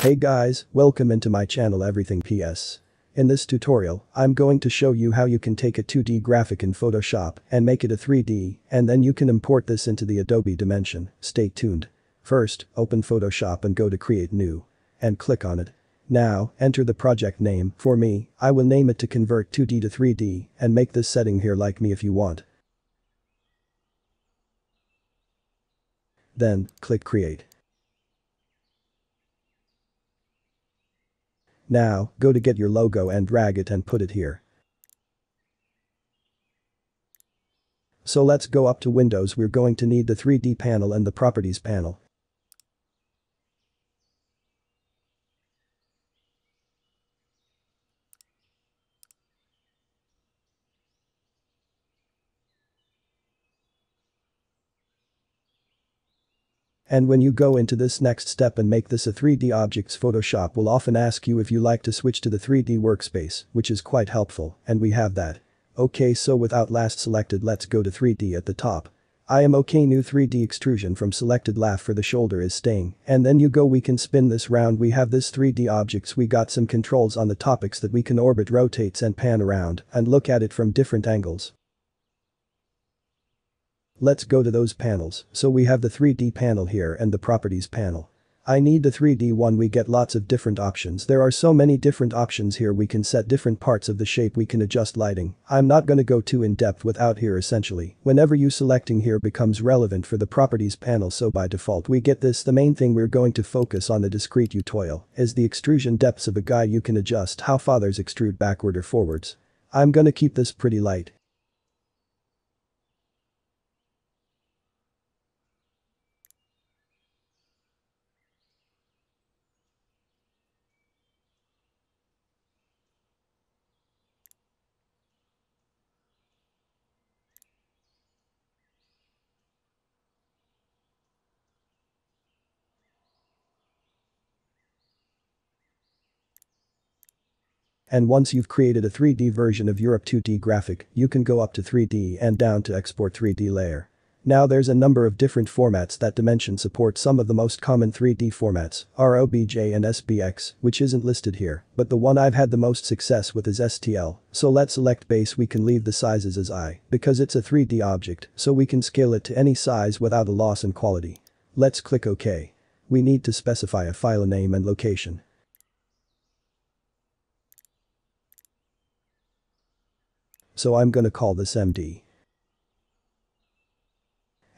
Hey guys, welcome into my channel Everything P.S. In this tutorial, I'm going to show you how you can take a 2D graphic in Photoshop and make it a 3D, and then you can import this into the Adobe Dimension. Stay tuned. First, open Photoshop and go to Create New. And click on it. Now, enter the project name. For me, I will name it to convert 2D to 3D and make this setting here like me if you want. Then, click Create. Now, go to get your logo and drag it and put it here. So let's go up to Windows. We're going to need the 3D panel and the Properties panel. And when you go into this next step and make this a 3D objects, Photoshop will often ask you if you like to switch to the 3D workspace, which is quite helpful, and we have that. Okay, so without last selected, let's go to 3D at the top. I am okay, new 3D extrusion from selected, laugh for the shoulder is staying, and then you go, we can spin this round, we have this 3D objects, we got some controls on the topics that we can orbit, rotates and pan around and look at it from different angles. Let's go to those panels. So we have the 3D panel here and the Properties panel. I need the 3D one. We get lots of different options. There are so many different options here. We can set different parts of the shape. We can adjust lighting. I'm not gonna go too in depth without here. Essentially, whenever you selecting here becomes relevant for the Properties panel. So by default we get this. The main thing we're going to focus on the discrete tutorial is the extrusion depths of a guy. You can adjust how fathers extrude backward or forwards. I'm gonna keep this pretty light. And once you've created a 3D version of your 2D graphic, you can go up to 3D and down to export 3D layer. Now there's a number of different formats that Dimension supports. Some of the most common 3D formats are OBJ and SBX, which isn't listed here, but the one I've had the most success with is STL, so let's select base. We can leave the sizes as I, because it's a 3D object, so we can scale it to any size without a loss in quality. Let's click OK. We need to specify a file name and location. So I'm gonna call this MD.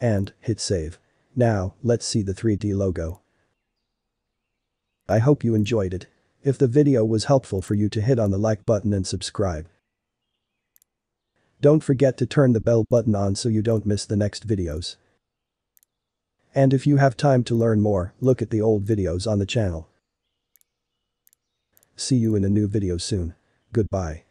And hit save. Now, let's see the 3D logo. I hope you enjoyed it. If the video was helpful for you, to hit on the like button and subscribe. Don't forget to turn the bell button on so you don't miss the next videos. And if you have time to learn more, look at the old videos on the channel. See you in a new video soon. Goodbye.